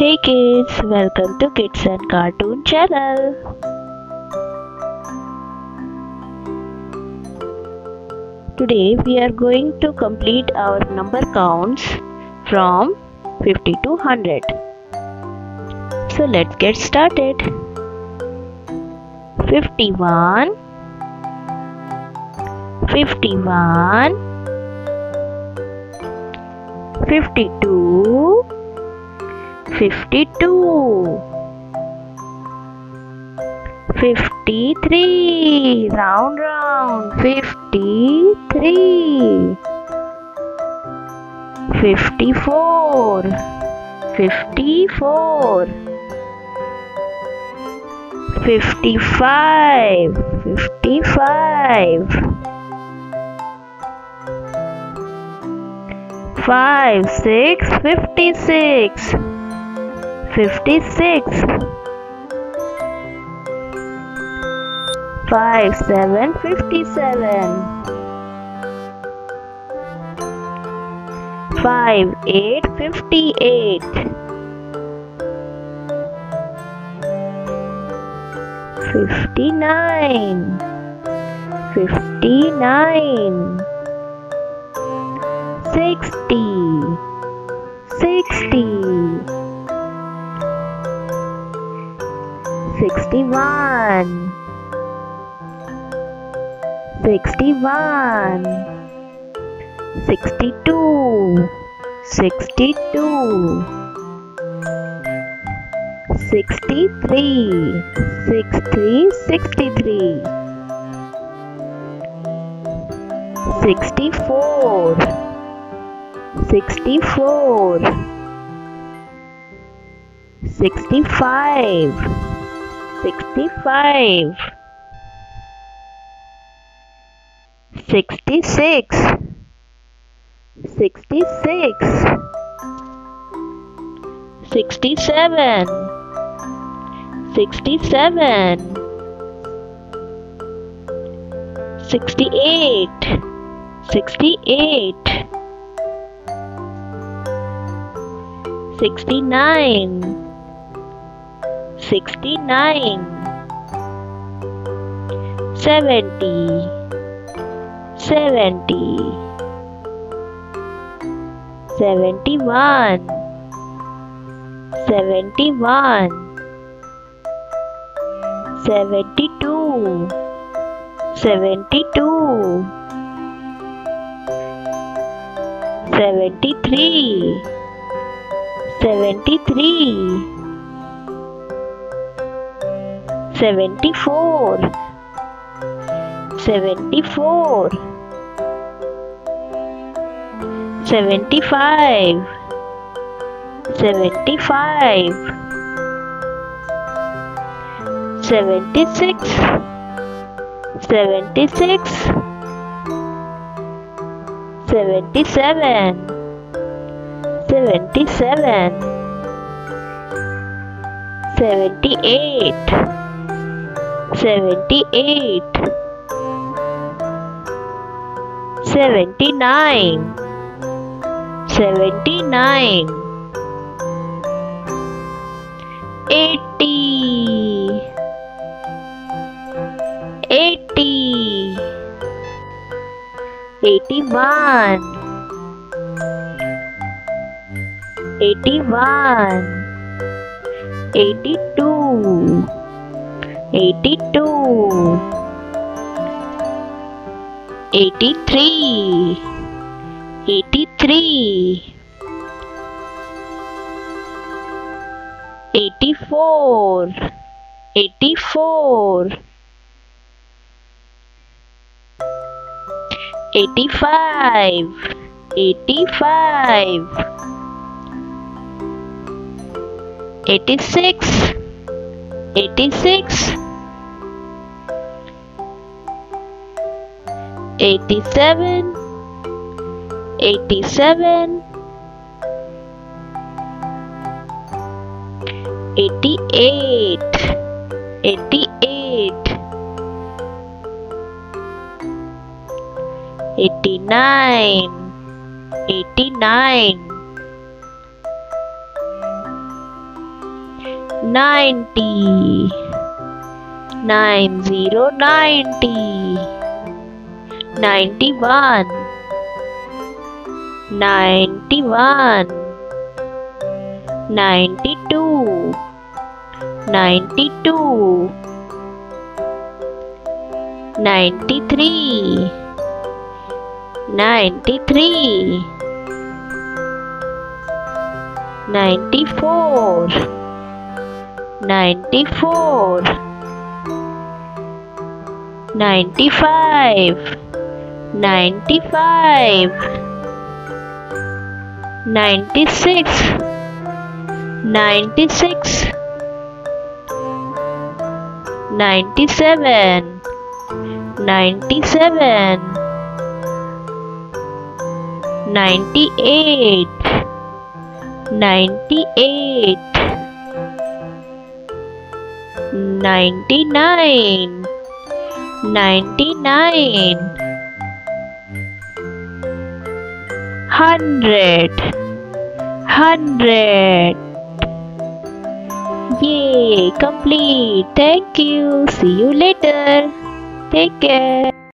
Hey kids, welcome to Kids and Cartoon channel. Today we are going to complete our number counts from 50 to 100. So let's get started. 51, 51, 52, 52, 53, round, 53, 54, 54, 55, 55, 56, 56, 56, 57, 57, 58, 58, 59, 59, 60, 60, 61, 61, 62, 62, 63, 63, 63, 64, 64, 65, 65, 66, 66, 67, 67, 68, 68, 69, 69, 70, 70, 71, 71, 72, 72, 73, 73, 74, 74, 75, 75, 76, 76, 77, 77, 78, 78, 79, 79, 80, 80, 81, 81, 82, 82, 83, 83, 84, 84, 85, 85, 86, 86, 87, 87, 88, 88, 89, 89, 90. 90. 91. 91. 92. 92. 93. 93. 94. 94. 95. 95. 96. 96. 97. 97. 98. 98. 99. 99. 100. 100. Yay, complete. Thank you. See you later. Take care.